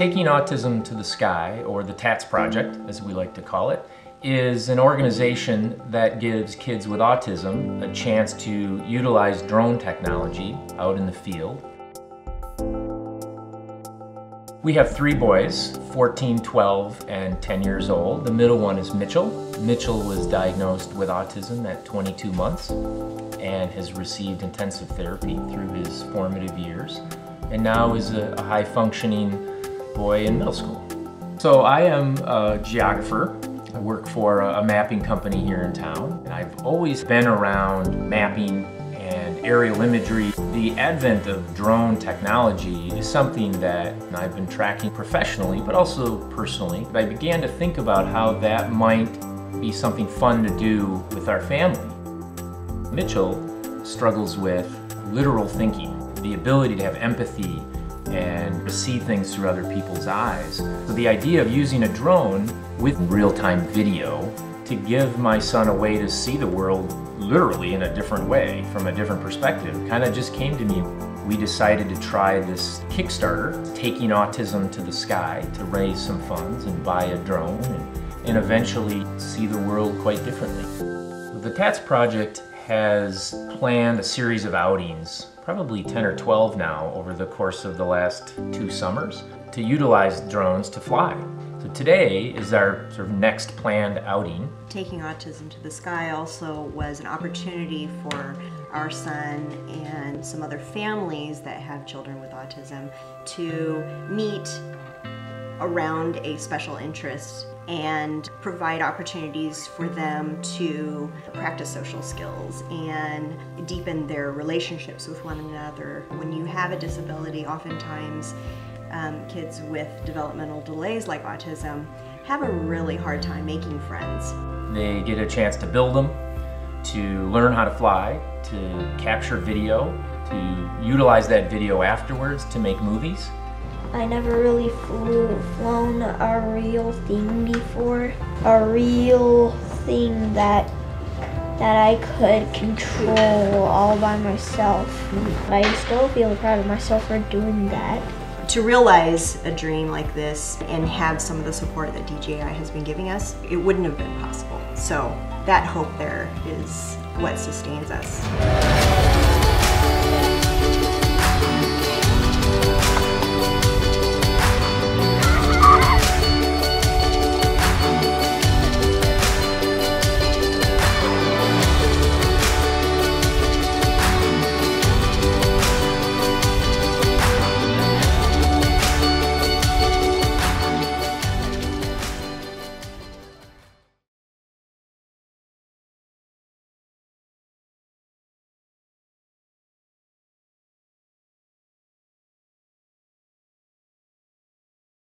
Taking Autism to the Sky, or the TATTS Project, as we like to call it, is an organization that gives kids with autism a chance to utilize drone technology out in the field. We have three boys, 14, 12, and 10 years old. The middle one is Mitchell. Mitchell was diagnosed with autism at 22 months and has received intensive therapy through his formative years, and now is a high-functioning boy in middle school. So I am a geographer. I work for a mapping company here in town, and I've always been around mapping and aerial imagery. The advent of drone technology is something that I've been tracking professionally, but also personally. I began to think about how that might be something fun to do with our family. Mitchell struggles with literal thinking, the ability to have empathy and to see things through other people's eyes. So the idea of using a drone with real-time video to give my son a way to see the world literally in a different way, from a different perspective, kind of just came to me. We decided to try this Kickstarter, Taking Autism to the Sky, to raise some funds and buy a drone and eventually see the world quite differently. The TATTS Project has planned a series of outings, probably 10 or 12 now, over the course of the last two summers, to utilize drones to fly. So today is our sort of next planned outing. Taking Autism to the Sky also was an opportunity for our son and some other families that have children with autism to meet around a special interest and provide opportunities for them to practice social skills and deepen their relationships with one another. When you have a disability, oftentimes kids with developmental delays like autism have a really hard time making friends. They get a chance to build them, to learn how to fly, to capture video, to utilize that video afterwards to make movies. I never really flown a real thing before. A real thing that I could control all by myself. I still feel proud of myself for doing that. To realize a dream like this and have some of the support that DJI has been giving us, it wouldn't have been possible. So that hope there is what sustains us.